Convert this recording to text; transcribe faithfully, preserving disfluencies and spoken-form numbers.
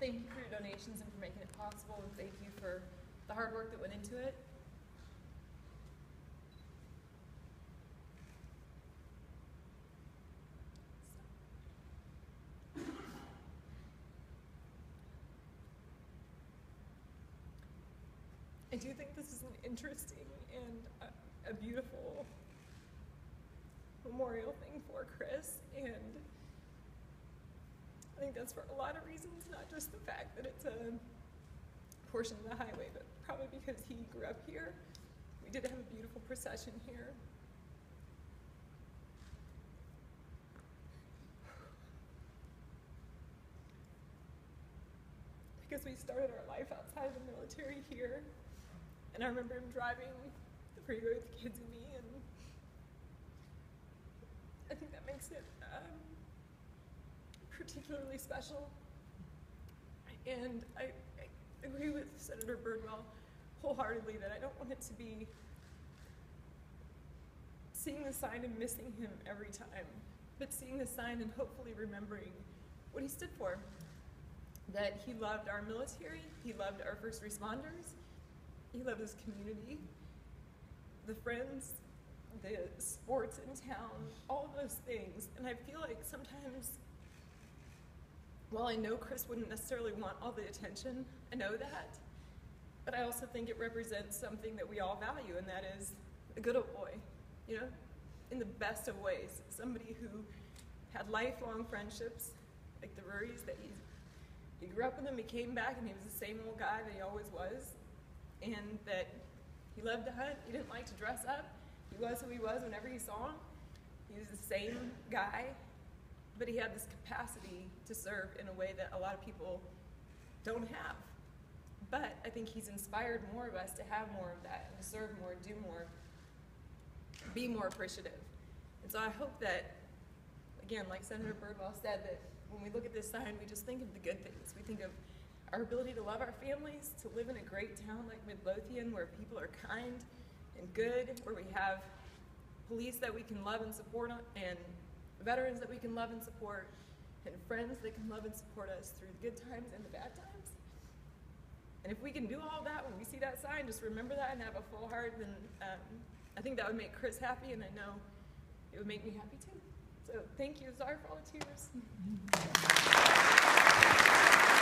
Thank you for your donations and for making it possible, and thank you for the hard work that went into it. I do think this is an interesting and a, a beautiful memorial thing for Chris, and I think that's for a lot of reasons, not just the fact that it's a portion of the highway, but probably because he grew up here. We did have a beautiful procession here. Because we started our life outside of the military here. And I remember him driving the freeway with the kids and me, and I think that makes it um, particularly special. And I, I agree with Senator Birdwell wholeheartedly that I don't want it to be seeing the sign and missing him every time, but seeing the sign and hopefully remembering what he stood for, that he loved our military, he loved our first responders, he loved his community, the friends, the sports in town, all those things. And I feel like sometimes, while I know Chris wouldn't necessarily want all the attention, I know that, but I also think it represents something that we all value, and that is a good old boy, you know, in the best of ways. Somebody who had lifelong friendships, like the Rurys, that he, he grew up with them, he came back, and he was the same old guy that he always was, and that he loved to hunt, he didn't like to dress up, he was who he was whenever you saw him. He was the same guy, but he had this capacity to serve in a way that a lot of people don't have. But I think he's inspired more of us to have more of that, and to serve more, do more, be more appreciative. And so I hope that, again, like Senator Birdwell said, that when we look at this sign, we just think of the good things. We think of our ability to love our families, to live in a great town like Midlothian, where people are kind and good, where we have police that we can love and support, and veterans that we can love and support, and friends that can love and support us through the good times and the bad times. And if we can do all that when we see that sign, just remember that and have a full heart, then um, I think that would make Chris happy, and I know it would make me happy too. So thank you, sorry for all the tears.